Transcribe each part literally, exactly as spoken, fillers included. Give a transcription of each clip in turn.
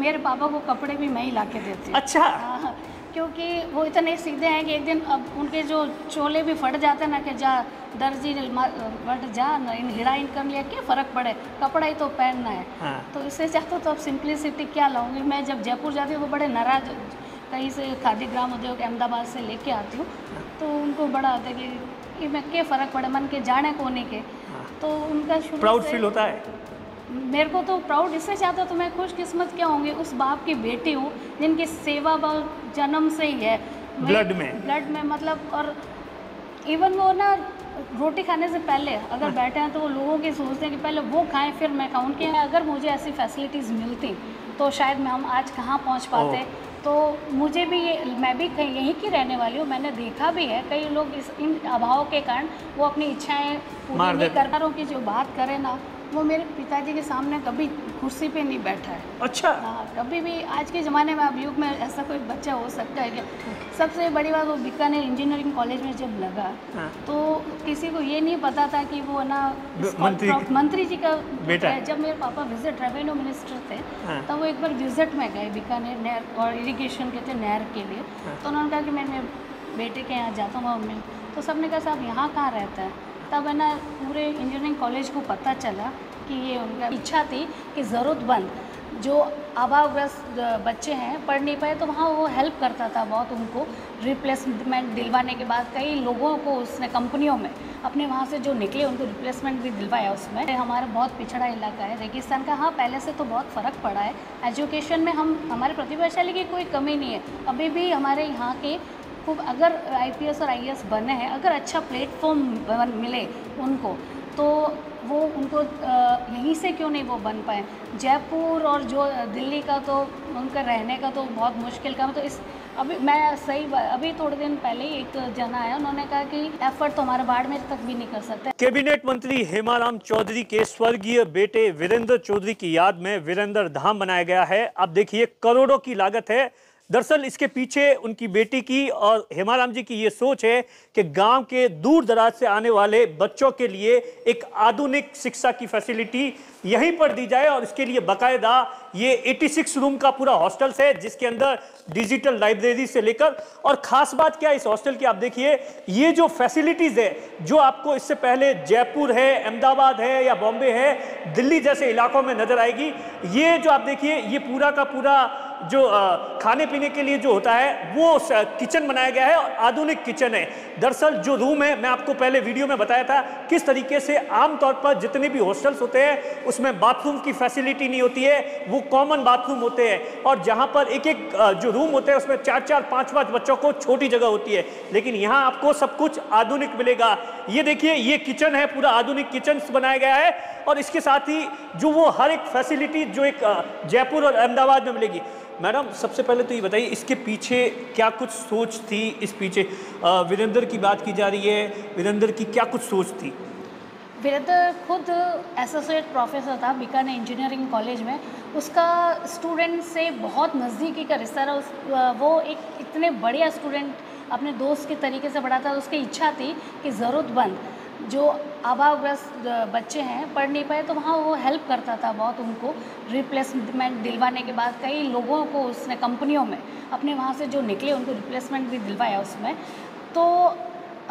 मेरे पापा को कपड़े भी मैं ही ला के देती। अच्छा। हाँ, क्योंकि वो इतने सीधे हैं कि एक दिन अब उनके जो चोले भी फट जाते ना कि जा दर्जी फट जा इन हीरा इनकम लिया क्या फ़र्क पड़े, कपड़ा ही तो पहनना है। हाँ। तो इससे चाहता तो अब सिंप्लिसिटी क्या लाऊंगी मैं। जब जयपुर जाती हूँ वो बड़े नाराज, कहीं से खादी ग्राम उद्योग अहमदाबाद से लेके आती हूँ तो उनको बड़ा होता है कि मैं क्या फ़र्क पड़े मन के जाने कोने के। हाँ। तो उनका प्राउड फील होता है मेरे को, तो प्राउड इससे चाहता तो मैं खुशकिस्मत क्या होंगी उस बाप की बेटी हूँ जिनकी सेवा बहुत जन्म से ही है ब्लड में, ब्लड में मतलब। और इवन वो ना रोटी खाने से पहले अगर हाँ। बैठे हैं तो वो लोगों के सोचते हैं कि पहले वो खाएं फिर मैं खाऊं। उनके अगर मुझे ऐसी फैसिलिटीज़ मिलती तो शायद मैं हम आज कहाँ पहुँच पाते। तो मुझे भी ये, मैं भी कहीं यहीं की रहने वाली हूँ, मैंने देखा भी है कई लोग इस इन अभाव के कारण वो अपनी इच्छाएँ पूरी नहीं कर पा रहे की जो बात करें ना वो मेरे पिताजी के सामने कभी कुर्सी पे नहीं बैठा है। अच्छा। हाँ, कभी भी आज के ज़माने में अब युग में ऐसा कोई बच्चा हो सकता है क्या। सबसे बड़ी बात वो बीकानेर इंजीनियरिंग कॉलेज में जब लगा हाँ। तो किसी को ये नहीं पता था कि वो ना मंत्री, मंत्री जी का बेटा है। जब मेरे पापा विजिट रेवेन्यू मिनिस्टर थे हाँ। तब वो एक बार विजिट में गए बीकानेर नहर और इरीगेशन के थे नहर के लिए हाँ। तो उन्होंने कहा कि मैं मेरे बेटे के यहाँ जाता हूँ मम्मी, तो सब ने कहा साहब यहाँ कहाँ रहता है। तब है ना पूरे इंजीनियरिंग कॉलेज को पता चला कि ये उनका इच्छा थी कि ज़रूरतमंद जो अभावग्रस्त बच्चे हैं पढ़ नहीं पाए तो वहाँ वो हेल्प करता था बहुत उनको। रिप्लेसमेंट दिलवाने के बाद कई लोगों को उसने कंपनियों में अपने वहाँ से जो निकले उनको रिप्लेसमेंट भी दिलवाया। उसमें हमारा बहुत पिछड़ा इलाका है रेगिस्तान का। हाँ, पहले से तो बहुत फ़र्क पड़ा है। एजुकेशन में हम हमारे प्रतिभाशाली की कोई कमी नहीं है, अभी भी हमारे यहाँ के खूब अगर आईपीएस और आईएएस बने हैं, अगर अच्छा प्लेटफॉर्म मिले उनको तो वो उनको यहीं से क्यों नहीं वो बन पाए। जयपुर और जो दिल्ली का तो उनका रहने का तो बहुत मुश्किल काम है। तो इस अभी मैं सही अभी थोड़े दिन पहले ही एक जना आया, उन्होंने कहा कि एफर्ट तो हमारा बाड़मेर तक भी नहीं कर सकते। कैबिनेट मंत्री हेमाराम चौधरी के स्वर्गीय बेटे वीरेंद्र चौधरी की याद में वीरेंद्र धाम बनाया गया है। आप देखिए करोड़ों की लागत है। दरअसल इसके पीछे उनकी बेटी की और हेमाराम जी की ये सोच है कि गांव के दूर दराज से आने वाले बच्चों के लिए एक आधुनिक शिक्षा की फैसिलिटी यहीं पर दी जाए और इसके लिए बाकायदा ये छियासी रूम का पूरा हॉस्टल है जिसके अंदर डिजिटल लाइब्रेरी से लेकर, और खास बात क्या इस हॉस्टल की आप देखिए ये जो फैसिलिटीज है जो आपको इससे पहले जयपुर है, अहमदाबाद है या बॉम्बे है, दिल्ली जैसे इलाकों में नजर आएगी। ये जो आप देखिए ये पूरा का पूरा जो खाने पीने के लिए जो होता है वो किचन बनाया गया है और आधुनिक किचन है। दरअसल जो रूम है मैं आपको पहले वीडियो में बताया था किस तरीके से आमतौर पर जितने भी हॉस्टल्स होते हैं उसमें बाथरूम की फैसिलिटी नहीं होती है, वो कॉमन बाथरूम होते हैं और जहां पर एक एक जो रूम होते हैं उसमें चार चार पाँच पाँच बच्चों को छोटी जगह होती है, लेकिन यहाँ आपको सब कुछ आधुनिक मिलेगा। ये देखिए ये किचन है, पूरा आधुनिक किचन बनाया गया है और इसके साथ ही जो वो हर एक फैसिलिटी जो एक जयपुर और अहमदाबाद में मिलेगी। मैडम सबसे पहले तो ये बताइए इसके पीछे क्या कुछ सोच थी, इस पीछे वीरेंद्र की बात की जा रही है, वीरेंद्र की क्या कुछ सोच थी। वीरेंद्र खुद एसोसिएट प्रोफेसर था बीकानेर इंजीनियरिंग कॉलेज में, उसका स्टूडेंट से बहुत नज़दीकी का रिश्ता रहा। उस वो एक इतने बढ़िया स्टूडेंट अपने दोस्त के तरीके से बढ़ाता था। उसकी इच्छा थी कि ज़रूरतमंद जो अभावग्रस्त बच्चे हैं पढ़ नहीं पाए तो वहाँ वो हेल्प करता था बहुत उनको। रिप्लेसमेंट दिलवाने के बाद कई लोगों को उसने कंपनियों में अपने वहाँ से जो निकले उनको रिप्लेसमेंट भी दिलवाया। उसमें तो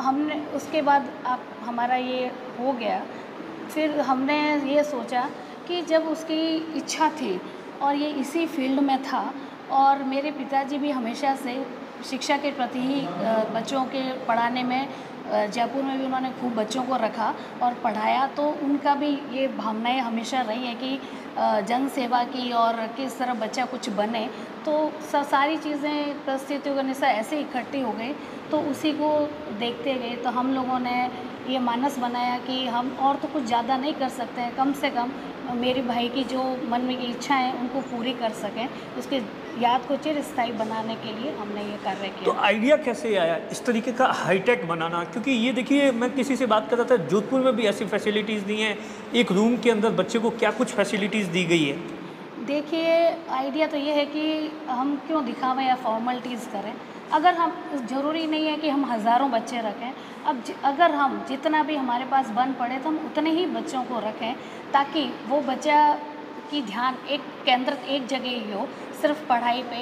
हमने उसके बाद आप हमारा ये हो गया, फिर हमने ये सोचा कि जब उसकी इच्छा थी और ये इसी फील्ड में था और मेरे पिताजी भी हमेशा से शिक्षा के प्रति ही बच्चों के पढ़ाने में जयपुर में भी उन्होंने खूब बच्चों को रखा और पढ़ाया, तो उनका भी ये भावनाएं हमेशा रही है कि जन सेवा की और किस तरह बच्चा कुछ बने। तो सब सारी चीज़ें परिस्थितियों के अनुसार ऐसे इकट्ठी हो गई तो उसी को देखते गए तो हम लोगों ने ये मानस बनाया कि हम और तो कुछ ज़्यादा नहीं कर सकते हैं, कम से कम मेरे भाई की जो मन में इच्छाएं उनको पूरी कर सकें, उसके याद को चिरस्थायी बनाने के लिए हमने ये कार्य किया। तो आइडिया कैसे आया इस तरीके का हाईटेक बनाना, क्योंकि ये देखिए मैं किसी से बात कर रहा था जोधपुर में भी ऐसी फैसिलिटीज़ नहीं है, एक रूम के अंदर बच्चे को क्या कुछ फैसिलिटीज़ दी गई है। देखिए आइडिया तो ये है कि हम क्यों दिखावें या फॉर्मलिटीज़ करें, अगर हम ज़रूरी नहीं है कि हम हज़ारों बच्चे रखें। अब अगर हम जितना भी हमारे पास बन पड़े तो हम उतने ही बच्चों को रखें ताकि वो बच्चा कि ध्यान एक केंद्र एक जगह ही हो, सिर्फ पढ़ाई पे।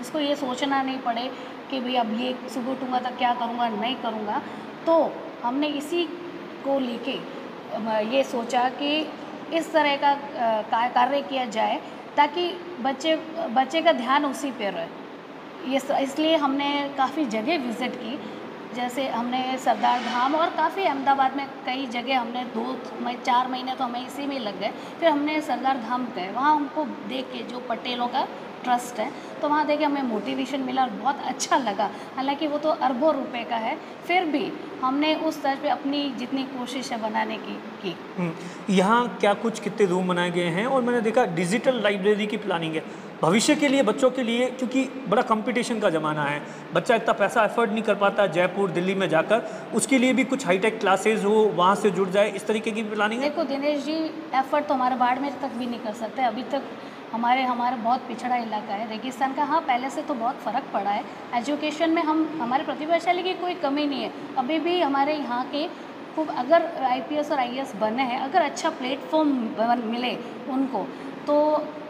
इसको ये सोचना नहीं पड़े कि भाई अब ये सुबह उठूँगा तो क्या करूँगा, नहीं करूँगा। तो हमने इसी को लेके ये सोचा कि इस तरह का कार्य किया जाए ताकि बच्चे बच्चे का ध्यान उसी पे रहे। ये इसलिए हमने काफ़ी जगह विज़िट की, जैसे हमने सरदार धाम और काफ़ी अहमदाबाद में कई जगह हमने दो चार महीने तो हमें इसी में लग गए। फिर हमने सरदार धाम गए, वहाँ हमको देख के जो पटेलों का ट्रस्ट है तो वहाँ देख के हमें मोटिवेशन मिला और बहुत अच्छा लगा। हालांकि वो तो अरबों रुपए का है, फिर भी हमने उस तर्ज पे अपनी जितनी कोशिश है बनाने की की यहाँ क्या कुछ कितने रूम बनाए गए हैं। और मैंने देखा डिजिटल लाइब्रेरी की प्लानिंग है भविष्य के लिए, बच्चों के लिए, क्योंकि बड़ा कंपटीशन का ज़माना है। बच्चा इतना पैसा एफर्ड नहीं कर पाता जयपुर दिल्ली में जाकर, उसके लिए भी कुछ हाईटेक क्लासेज हो, वहाँ से जुड़ जाए, इस तरीके की प्लानिंग है। देखो दिनेश जी, एफर्ड तो हमारे बाड़मेर तक भी नहीं कर सकते, अभी तक हमारे हमारा बहुत पिछड़ा इलाका है रेगिस्तान का। हाँ, पहले से तो बहुत फ़र्क पड़ा है एजुकेशन में। हम हमारे प्रतिभाशाली की कोई कमी नहीं है, अभी भी हमारे यहाँ के खूब अगर आईपीएस और आईएएस बने हैं, अगर अच्छा प्लेटफॉर्म मिले उनको तो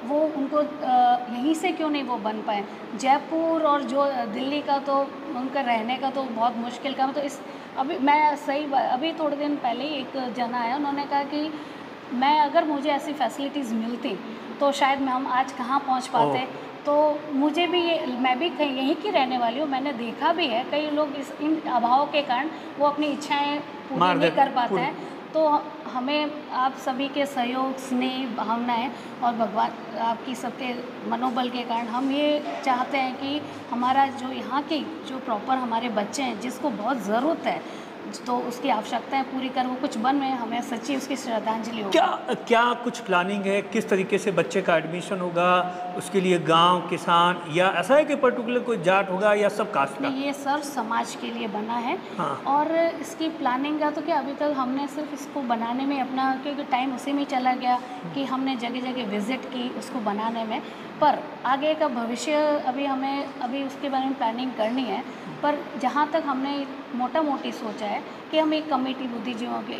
वो उनको यहीं से क्यों नहीं वो बन पाए। जयपुर और जो दिल्ली का तो उनका रहने का तो बहुत मुश्किल काम। तो इस अभी मैं सही अभी थोड़े दिन पहले ही एक जना आया, उन्होंने कहा कि मैं अगर मुझे ऐसी फैसिलिटीज़ मिलती तो शायद मैं हम आज कहाँ पहुँच पाते। तो मुझे भी ये, मैं भी यहीं की रहने वाली हूँ, मैंने देखा भी है कई लोग इस इन अभाव के कारण वो अपनी इच्छाएं पूरी नहीं कर पाते हैं। तो हमें आप सभी के सहयोग, स्नेह, भावनाएं और भगवान आपकी सबके मनोबल के कारण हम ये चाहते हैं कि हमारा जो यहाँ के जो प्रॉपर हमारे बच्चे हैं जिसको बहुत ज़रूरत है तो उसकी आवश्यकताएं पूरी कर वो कुछ बन में, हमें सच्ची उसकी श्रद्धांजलि हो। क्या क्या कुछ प्लानिंग है, किस तरीके से बच्चे का एडमिशन होगा, उसके लिए गांव, किसान या ऐसा है कि पर्टिकुलर कोई जाट होगा या सब कास्ट का? ये सर समाज के लिए बना है। हाँ। और इसकी प्लानिंग का तो क्या अभी तक हमने सिर्फ इसको बनाने में अपना, क्योंकि टाइम उसी में चला गया कि हमने जगह जगह विजिट की उसको बनाने में, पर आगे का भविष्य अभी हमें अभी उसके बारे में प्लानिंग करनी है। पर जहाँ तक हमने मोटा मोटी सोचा है कि हम एक कमेटी बुद्धिजीवियों की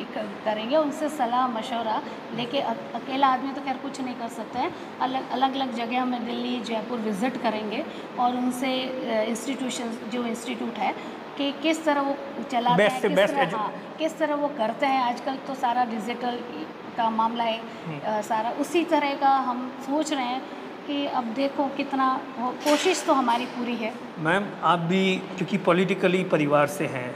करेंगे, उनसे सलाह मशवरा लेके। अकेला आदमी तो खैर कुछ नहीं कर सकते हैं, अलग अलग अलग जगह हमें दिल्ली जयपुर विज़िट करेंगे और उनसे इंस्टीट्यूशन जो इंस्टीट्यूट है कि किस तरह वो चलाते हैं, किस तरह हाँ किस तरह वो करते हैं। आजकल तो सारा डिजिटल का मामला है सारा, उसी तरह का हम सोच रहे हैं कि अब देखो कितना हो, कोशिश तो हमारी पूरी है। मैम आप भी क्योंकि पॉलिटिकली परिवार से हैं,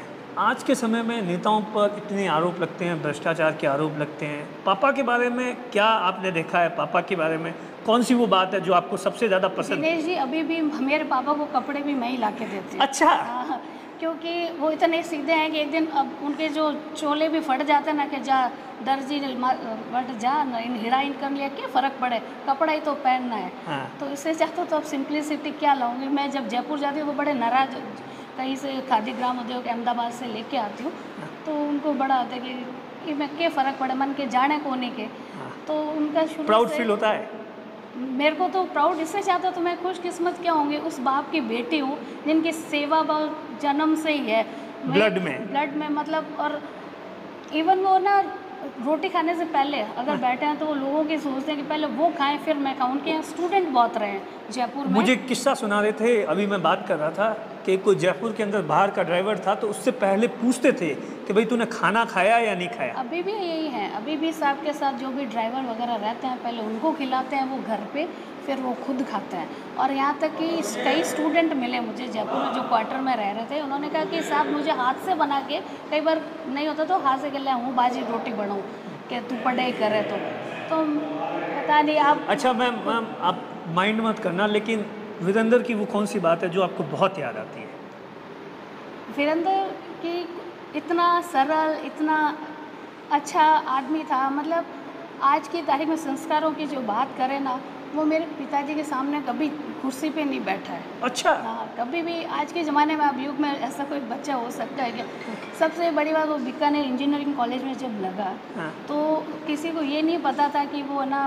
आज के समय में नेताओं पर इतने आरोप लगते हैं, भ्रष्टाचार के आरोप लगते हैं। पापा के बारे में क्या आपने देखा है, पापा के बारे में कौन सी वो बात है जो आपको सबसे ज़्यादा पसंद? दिनेश जी अभी भी मेरे पापा को कपड़े भी मैं ही ला के देती हूँ। अच्छा। आ, क्योंकि वो इतने सीधे हैं कि एक दिन अब उनके जो चोले भी फट जाते हैं ना कि जा दर्जी बट जा इन हीराइन कर लिया, क्या फ़र्क पड़े, कपड़ा ही तो पहनना है। हाँ। तो इससे चाहता तो अब सिंपलिसिटी क्या लाऊंगी मैं। जब जयपुर जाती हूँ वो बड़े नाराज, कहीं से खादी ग्राम उद्योग अहमदाबाद से लेके आती हूँ तो उनको बड़ा होता है कि, कि मैं क्या फ़र्क पड़े, मन के जाने कोने के। हाँ। तो उनका प्राउड फील होता है। मेरे को तो प्राउड इससे चाहता तो मैं खुशकिस्मत क्या होंगी, उस बाप की बेटी हूँ जिनकी सेवा बहुत जन्म से ही है, ब्लड में ब्लड में मतलब। और इवन वो ना रोटी खाने से पहले अगर बैठे हैं तो वो लोगों के सोचते हैं कि पहले वो खाएं फिर मैं खाऊं। उनके यहाँ स्टूडेंट बहुत रहे हैं जयपुर में। मुझे किस्सा सुना रहे थे, अभी मैं बात कर रहा था कि कोई जयपुर के अंदर बाहर का ड्राइवर था तो उससे पहले पूछते थे कि भाई तूने खाना खाया या नहीं खाया। अभी भी यही है, अभी भी साहब के साथ जो भी ड्राइवर वगैरह रहते हैं पहले उनको खिलाते हैं, वो घर पर फिर वो खुद खाते हैं। और यहाँ तक कि कई स्टूडेंट मिले मुझे जयपुर में जो क्वार्टर में रह रहे थे, उन्होंने कहा कि साहब मुझे हाथ से बना के, कई बार नहीं होता तो हाथ से कर लिया हूँ बाजी रोटी बनाऊँ कि तू पढ़ाई करे तो तो पता नहीं आप। अच्छा मैम मैम आप माइंड मत करना, लेकिन वीरेंद्र की वो कौन सी बात है जो आपको बहुत याद आती है? वीरेंद्र की इतना सरल, इतना अच्छा आदमी था, मतलब आज की तारीख में संस्कारों की जो बात करें ना, वो मेरे पिताजी के सामने कभी कुर्सी पे नहीं बैठा है। अच्छा। हाँ, कभी भी आज के ज़माने में, अब युग में ऐसा कोई बच्चा हो सकता है क्या? सबसे बड़ी बात वो बीकानेर इंजीनियरिंग कॉलेज में जब लगा। हाँ। तो किसी को ये नहीं पता था कि वो ना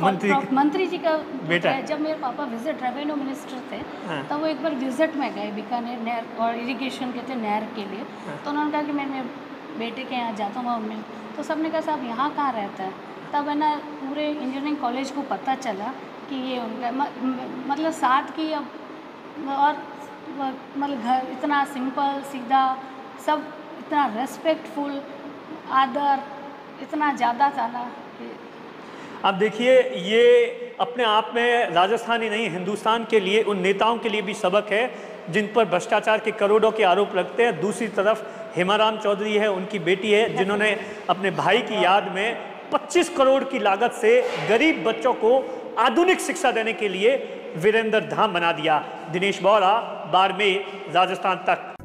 मंत्री, मंत्री जी का बेटा है। जब मेरे पापा विजिट रेवेन्यू मिनिस्टर थे। हाँ। तब वो एक बार विजिट में गए बीकानेर नहर और इरीगेशन के थे नहर के लिए। हाँ। तो उन्होंने कहा कि मैं मेरे बेटे के यहाँ जाता हूँ, मैं तो सबने कहा साहब यहाँ कहाँ रहता है, तब है ना पूरे इंजीनियरिंग कॉलेज को पता चला कि ये उनका म, म, मतलब साथ की अब और मतलब घर इतना सिंपल सीधा सब इतना रेस्पेक्टफुल आदर इतना ज़्यादा था ना। आप देखिए ये अपने आप में राजस्थान ही नहीं हिंदुस्तान के लिए उन नेताओं के लिए भी सबक है जिन पर भ्रष्टाचार के करोड़ों के आरोप लगते हैं। दूसरी तरफ हेमाराम चौधरी है, उनकी बेटी है, जिन्होंने अपने भाई की याद में पच्चीस करोड़ की लागत से गरीब बच्चों को आधुनिक शिक्षा देने के लिए वीरेंद्र धाम बना दिया। दिनेश बोरा, बाड़मेर, राजस्थान तक।